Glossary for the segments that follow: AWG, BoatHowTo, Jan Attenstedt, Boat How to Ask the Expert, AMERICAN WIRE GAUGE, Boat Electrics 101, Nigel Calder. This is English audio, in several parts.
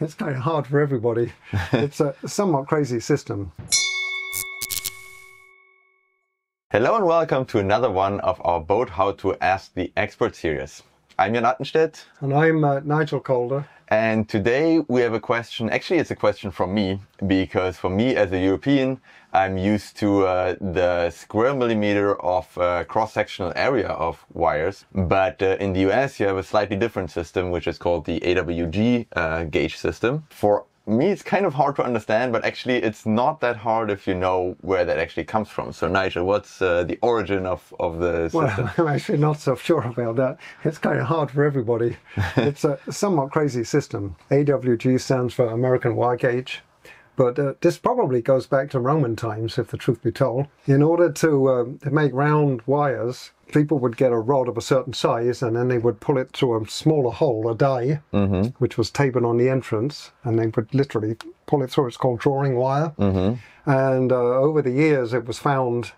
It's kind of hard for everybody. It's a somewhat crazy system. Hello and welcome to another one of our Boat How to Ask the Expert series. I'm Jan Attenstedt. And I'm Nigel Calder. And today we have a question. Actually, it's a question from me, because for me as a European, I'm used to the square millimeter of cross-sectional area of wires. But in the US, you have a slightly different system, which is called the AWG gauge system. For me, it's kind of hard to understand, but actually it's not that hard if you know where that actually comes from. So Nigel, what's the origin of the system? Well, I'm actually not so sure about that. It's kind of hard for everybody. It's a somewhat crazy system. AWG stands for American Wire Gauge, but this probably goes back to Roman times, if the truth be told. In order to make round wires, people would get a rod of a certain size and then they would pull it through a smaller hole, a die, which was tapered on the entrance, and they would literally pull it through. It's called drawing wire. And over the years it was found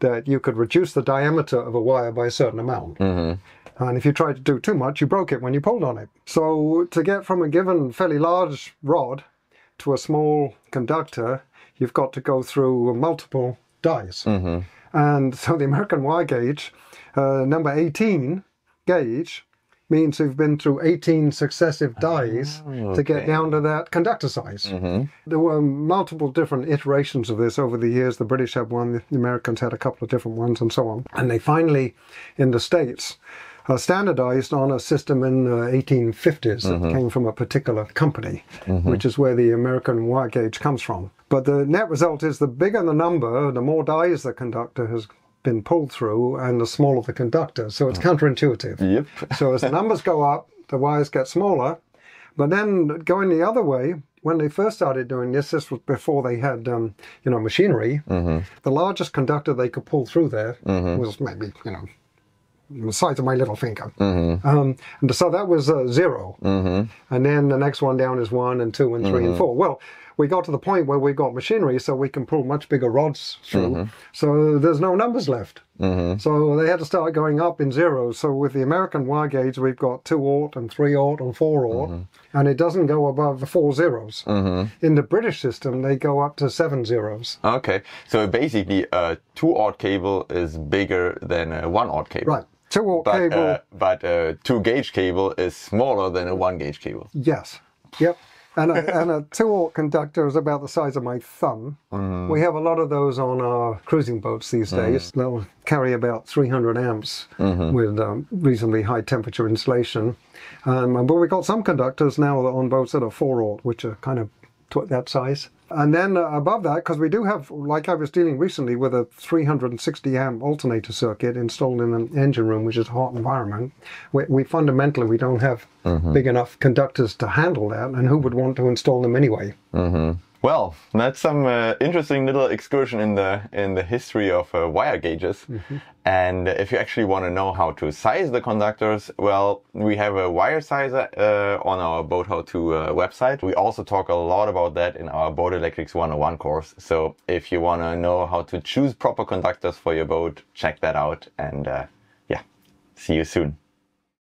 that you could reduce the diameter of a wire by a certain amount. And if you tried to do too much, you broke it when you pulled on it. So to get from a given fairly large rod to a small conductor, you've got to go through multiple dies. And so the American wire gauge, number 18 gauge, means you've been through 18 successive dies to get down to that conductor size. There were multiple different iterations of this over the years. The British had one, the Americans had a couple of different ones, and so on. And they finally, in the States, standardized on a system in the 1850s that came from a particular company, which is where the American wire gauge comes from. But the net result is the bigger the number, the more dies the conductor has been pulled through and the smaller the conductor. So it's counterintuitive. So as the numbers go up, the wires get smaller. But then going the other way, when they first started doing this, this was before they had you know, machinery, the largest conductor they could pull through there was maybe, you know, the size of my little finger. And so that was zero. And then the next one down is 1 and 2 and 3 and 4. Well, we got to the point where we got machinery so we can pull much bigger rods through. So there's no numbers left. So they had to start going up in zeros. So with the American wire gauge, we've got 2 aught and 3 aught and 4 aught. And it doesn't go above the 4 zeros. In the British system, they go up to 7 zeros. Okay. So basically a 2 aught cable is bigger than a 1 aught cable. Right. 2 aught cable. But a 2 gauge cable is smaller than a 1 gauge cable. Yes. Yep. And a 2 aught conductor is about the size of my thumb. We have a lot of those on our cruising boats these days. They'll carry about 300 amps with reasonably high temperature insulation. But we've got some conductors now on boats that are 4 aught, which are kind of that size. And then above that, because we do have, like I was dealing recently with a 360 amp alternator circuit installed in an engine room, which is a hot environment. We fundamentally, we don't have big enough conductors to handle that, and who would want to install them anyway? Well, that's some interesting little excursion in the history of wire gauges. And if you actually want to know how to size the conductors, well, we have a wire sizer on our BoatHowTo website. We also talk a lot about that in our Boat Electrics 101 course. So if you want to know how to choose proper conductors for your boat, check that out. And yeah, see you soon.